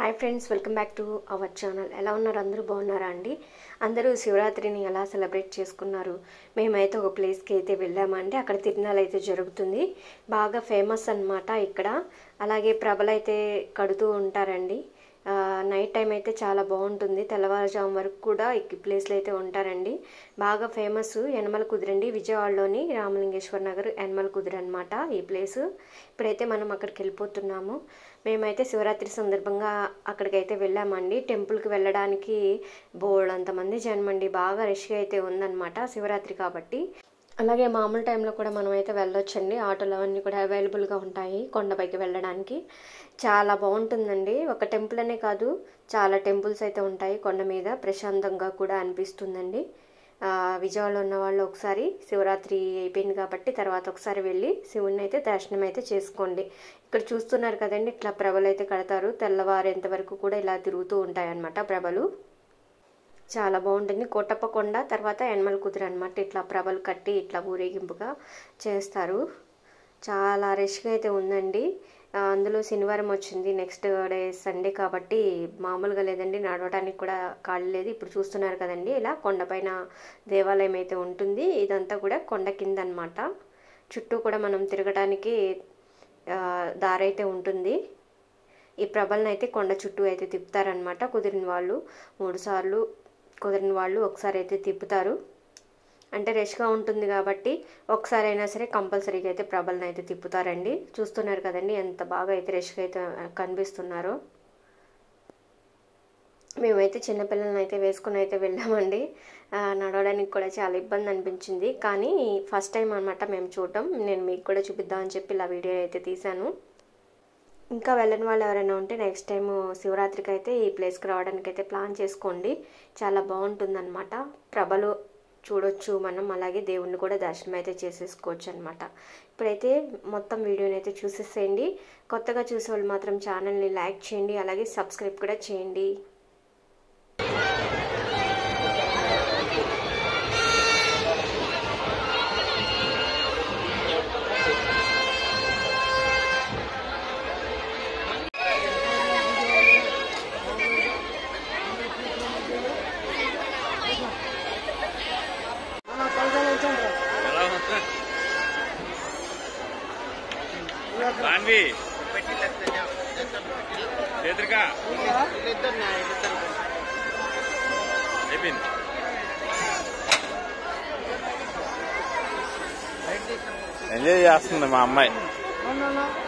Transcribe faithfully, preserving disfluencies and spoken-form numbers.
Hi friends, welcome back to our channel. ఎలా ఉన్నారు అందరూ? బాగున్నారా అండి? అందరూ శివరాత్రిని ఎలా సెలబ్రేట్ చేసుకున్నారు? మేమైతే ఒక ప్లేస్కి అయితే వెళ్ళామండి. అక్కడ తిరునాలు అయితే జరుగుతుంది, బాగా ఫేమస్ అనమాట ఇక్కడ. అలాగే ప్రభలు అయితే కడుతూ ఉంటారండి. నైట్ టైం అయితే చాలా బాగుంటుంది, తెల్లవారుజాము వరకు కూడా ఈ ప్లేస్లో అయితే ఉంటారండి. బాగా ఫేమస్ యనమల కుదురండి, విజయవాడలోని రామలింగేశ్వర నగర్ యనమల కుదురు అనమాట ఈ ప్లేసు. ఇప్పుడైతే మనం అక్కడికి వెళ్ళిపోతున్నాము. మేమైతే శివరాత్రి సందర్భంగా అక్కడికైతే వెళ్ళామండి. టెంపుల్కి వెళ్ళడానికి బోల్డ్ అంతమంది జనమండి, బాగా రష్గా అయితే ఉందన్నమాట శివరాత్రి కాబట్టి. అలాగే మామూలు టైంలో కూడా మనం అయితే వెళ్ళొచ్చండి, ఆటోలు అవన్నీ కూడా అవైలబుల్గా ఉంటాయి కొండపైకి వెళ్ళడానికి. చాలా బాగుంటుందండి, ఒక టెంపుల్ అనే కాదు చాలా టెంపుల్స్ అయితే ఉంటాయి కొండ మీద, ప్రశాంతంగా కూడా అనిపిస్తుందండి. విజయవాడలో ఉన్న వాళ్ళు ఒకసారి శివరాత్రి అయిపోయింది కాబట్టి తర్వాత ఒకసారి వెళ్ళి శివుని అయితే దర్శనం అయితే చేసుకోండి. ఇక్కడ చూస్తున్నారు కదండి, ఇట్లా ప్రభలు అయితే కడతారు, తెల్లవారేంత వరకు కూడా ఇలా తిరుగుతూ ఉంటాయి అన్నమాట ప్రభలు. చాలా బాగుంటుంది. కోటప్పకొండ తర్వాత యనమల కుదురు అనమాట, ఇట్లా ప్రభలు కట్టి ఇట్లా ఊరేగింపుగా చేస్తారు. చాలా రష్గా అయితే ఉందండి. అందులో శనివారం వచ్చింది, నెక్స్ట్ డే సండే కాబట్టి మామూలుగా లేదండి, నడవడానికి కూడా ఖాళీ లేదు. ఇప్పుడు చూస్తున్నారు కదండి, ఇలా కొండపైన దేవాలయం అయితే ఉంటుంది. ఇదంతా కూడా కొండ కింద అనమాట. చుట్టూ కూడా మనం తిరగడానికి దారి అయితే ఉంటుంది. ఈ ప్రభలను అయితే కొండ చుట్టూ అయితే తిప్పుతారనమాట. కుదిరిన వాళ్ళు మూడుసార్లు, కుదిరిన వాళ్ళు ఒకసారి అయితే తిప్పుతారు. అంటే రష్గా ఉంటుంది కాబట్టి ఒకసారి అయినా సరే కంపల్సరీగా అయితే ప్రభలను అయితే తిప్పుతారండి. చూస్తున్నారు కదండి ఎంత బాగా అయితే రష్గా అయితే కనిపిస్తున్నారో. మేమైతే చిన్నపిల్లలను అయితే వేసుకొని అయితే వెళ్ళామండి. నడవడానికి కూడా చాలా ఇబ్బంది అనిపించింది, కానీ ఫస్ట్ టైం అనమాట మేము చూడటం. నేను మీకు కూడా చూపిద్దామని చెప్పి ఇలా వీడియో అయితే తీశాను. ఇంకా వెళ్ళని వాళ్ళు ఎవరైనా ఉంటే నెక్స్ట్ టైము శివరాత్రికి అయితే ఈ ప్లేస్కి రావడానికి అయితే ప్లాన్ చేసుకోండి, చాలా బాగుంటుందన్నమాట. ప్రభలు చూడొచ్చు మనం, అలాగే దేవుణ్ణి కూడా దర్శనం అయితే చేసేసుకోవచ్చు అనమాట. ఇప్పుడైతే మొత్తం వీడియోని అయితే చూసేసేయండి. కొత్తగా చూసేవాళ్ళు మాత్రం ఛానల్ని లైక్ చేయండి, అలాగే సబ్స్క్రైబ్ కూడా చేయండి. ఎంజాయ్ చేస్తుంది మా అమ్మాయి.